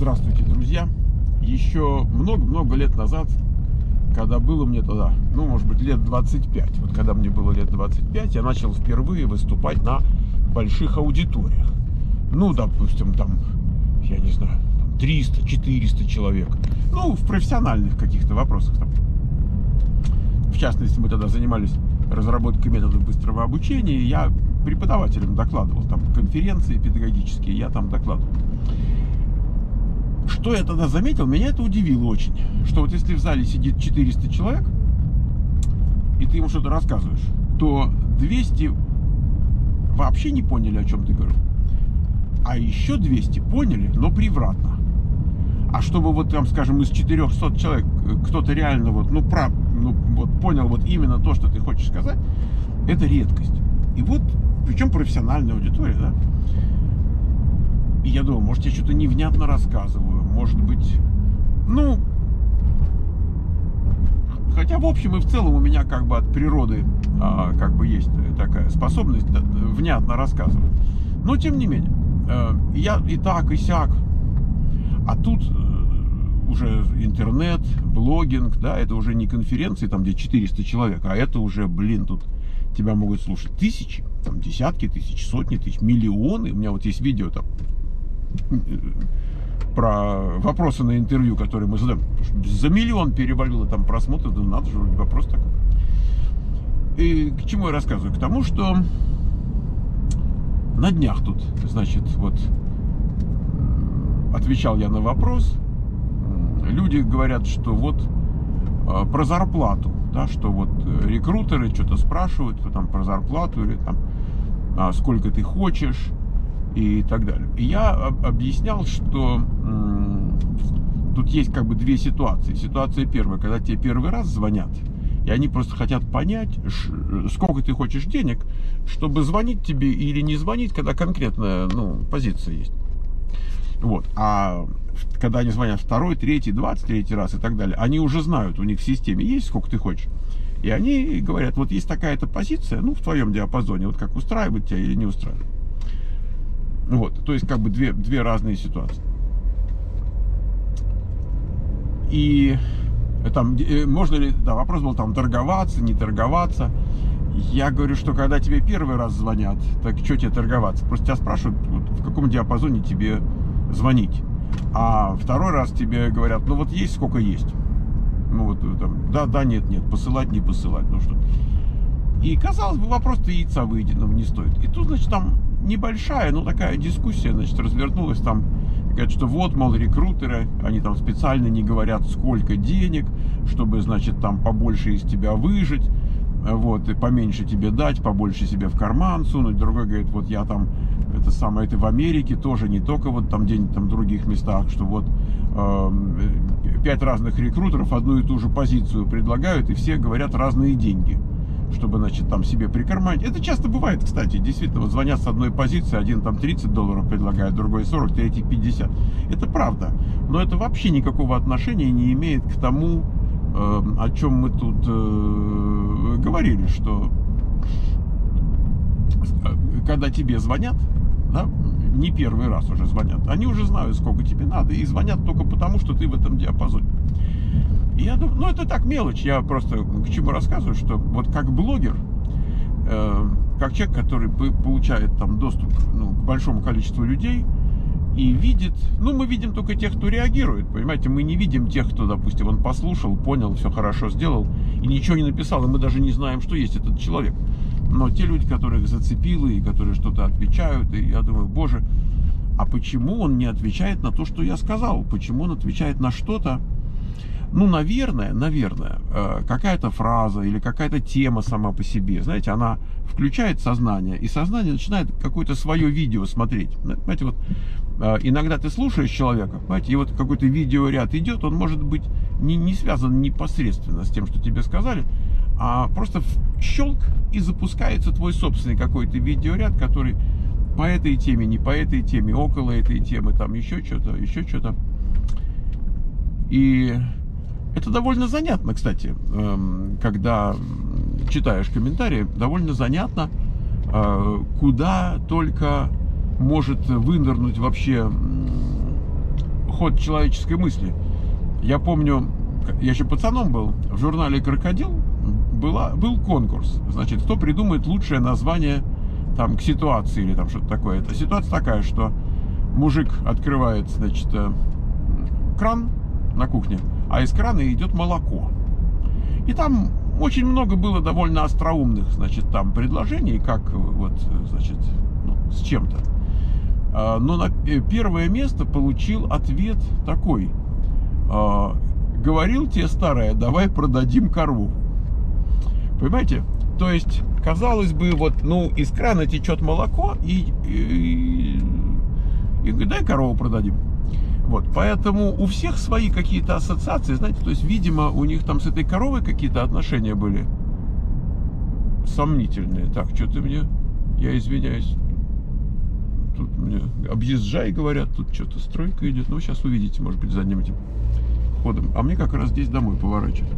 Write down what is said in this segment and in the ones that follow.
Здравствуйте, друзья! Еще много-много лет назад, когда было мне тогда, ну, может быть, лет 25, вот когда мне было лет 25, я начал впервые выступать на больших аудиториях. Ну, допустим, там, я не знаю, 300-400 человек. Ну, в профессиональных каких-то вопросах. Там. В частности, мы тогда занимались разработкой методов быстрого обучения, и я преподавателям докладывал, там, конференции педагогические, я там докладывал. Что я тогда заметил, меня это удивило очень, что вот если в зале сидит 400 человек, и ты ему что-то рассказываешь, то 200 вообще не поняли, о чем ты говорил, а еще 200 поняли, но превратно. А чтобы вот там, скажем, из 400 человек кто-то реально вот, понял вот именно то, что ты хочешь сказать, это редкость. И вот, причем профессиональная аудитория, да? И я думаю, может, я что-то невнятно рассказываю, может быть, ну, хотя в общем и в целом у меня как бы от природы как бы есть такая способность внятно рассказывать, но тем не менее, я и так, и сяк, а тут уже интернет, блогинг, да, это уже не конференции, там, где 400 человек, а это уже, блин, тут тебя могут слушать тысячи, там, десятки тысяч, сотни тысяч, миллионы. У меня вот есть видео там про вопросы на интервью, которые мы задаем. За миллион перевалило там просмотров, да надо же, вопрос такой. И к чему я рассказываю? К тому, что на днях тут, значит, вот отвечал я на вопрос. Люди говорят, что вот про зарплату, да, что вот рекрутеры что-то спрашивают там про зарплату или там сколько ты хочешь и так далее. И я объяснял, что тут есть как бы две ситуации. Ситуация первая, когда тебе первый раз звонят, и они просто хотят понять, сколько ты хочешь денег, чтобы звонить тебе или не звонить, когда конкретная, ну, позиция есть. Вот. А когда они звонят второй, третий, 23-й раз и так далее, они уже знают, у них в системе есть сколько ты хочешь. И они говорят, вот есть такая-то позиция, ну, в твоем диапазоне, вот как устраивает тебя или не устраивает. Вот, то есть как бы две разные ситуации. И там, можно ли, да, вопрос был там торговаться, не торговаться. Я говорю, что когда тебе первый раз звонят, так что тебе торговаться? Просто тебя спрашивают, вот, в каком диапазоне тебе звонить. А второй раз тебе говорят, ну вот есть сколько есть. Ну вот там, да, да, нет, нет, посылать, не посылать, ну что. И казалось бы, вопрос-то яйца выеденного не стоит. И тут, значит, там небольшая, но такая дискуссия, значит, развернулась там. Говорят, что вот, мол, рекрутеры, они там специально не говорят, сколько денег, чтобы, значит, там побольше из тебя выжить. Вот, и поменьше тебе дать, побольше себе в карман сунуть. Другой говорит, вот я там, это самое, это в Америке тоже, не только вот там где-нибудь там в других местах, что вот 5 разных рекрутеров одну и ту же позицию предлагают, и все говорят разные деньги, чтобы, значит, там себе прикарманить. Это часто бывает, кстати, действительно, вот звонят с одной позиции, один там $30 предлагает, другой 40, третий 50. Это правда, но это вообще никакого отношения не имеет к тому, о чем мы тут говорили, что когда тебе звонят, да, не первый раз уже звонят, они уже знают, сколько тебе надо, и звонят только потому, что ты в этом диапазоне. И я думаю, ну это так мелочь, я просто к чему рассказываю, что вот как блогер, как человек, который получает там доступ, ну, к большому количеству людей, и видит, ну мы видим только тех, кто реагирует, понимаете, мы не видим тех, кто, допустим, он послушал, понял, все хорошо сделал и ничего не написал, и мы даже не знаем, что есть этот человек. Но те люди, которых зацепило и которые что-то отвечают, и я думаю, боже, а почему он не отвечает на то, что я сказал, почему он отвечает на что-то, ну, наверное, какая-то фраза или какая-то тема сама по себе, знаете, она включает сознание, и сознание начинает какое-то свое видео смотреть. Понимаете, вот иногда ты слушаешь человека, понимаете, и вот какой-то видеоряд идет, он может быть не связан непосредственно с тем, что тебе сказали, а просто щелк, и запускается твой собственный какой-то видеоряд, который по этой теме, не по этой теме, около этой темы, там еще что-то, еще что-то. И это довольно занятно, кстати, когда читаешь комментарии, довольно занятно, куда только может вынырнуть вообще ход человеческой мысли. Я помню, я еще пацаном был, в журнале «Крокодил» был конкурс. Значит, кто придумает лучшее название там, к ситуации или там что-то такое. Это ситуация такая, что мужик открывает, значит, кран на кухне, а из крана идет молоко. И там очень много было довольно остроумных, значит, там предложений, как вот, значит, ну, с чем-то. Но на первое место получил ответ такой: говорил тебе, старая, давай продадим корову. Понимаете? То есть, казалось бы, вот, ну, из крана течет молоко, и дай корову продадим. Вот, поэтому у всех свои какие-то ассоциации, знаете, то есть, видимо, у них там с этой коровой какие-то отношения были сомнительные. Так, что ты мне, я извиняюсь, тут мне объезжай, говорят, тут что-то стройка идет. Ну, сейчас увидите, может быть, задним этим ходом. А мне как раз здесь домой поворачивать.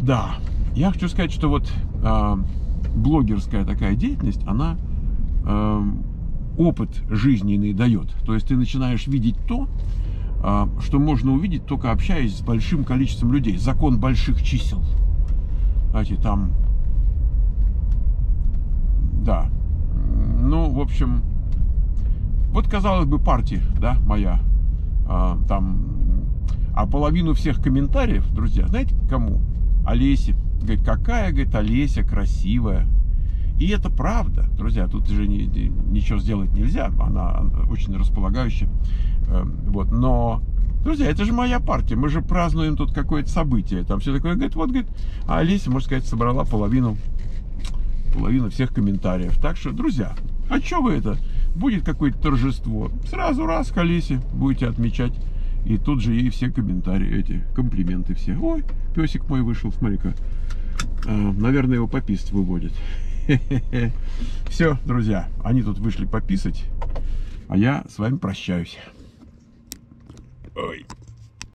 Да, я хочу сказать, что вот блогерская такая деятельность, она опыт жизненный дает. То есть ты начинаешь видеть то, что можно увидеть, только общаясь с большим количеством людей. Закон больших чисел. Знаете, там... Да. Ну, в общем... Вот, казалось бы, партия, да, моя. Там... А половину всех комментариев, друзья, знаете, кому? Олесе. Говорит, какая, говорит, Олеся красивая. И это правда, друзья, тут же ничего сделать нельзя, она очень располагающая. Вот, но, друзья, это же моя партия, мы же празднуем тут какое-то событие, там все такое, говорит, вот, говорит, а Олеся, можно сказать, собрала половину всех комментариев. Так что, друзья, а что вы это? Будет какое-то торжество, сразу раз к Олесе будете отмечать, и тут же ей все комментарии, эти комплименты все. Ой, песик мой вышел, смотри-ка, наверное, его пописать выводит. Все, друзья, они тут вышли пописать, а я с вами прощаюсь. Ой.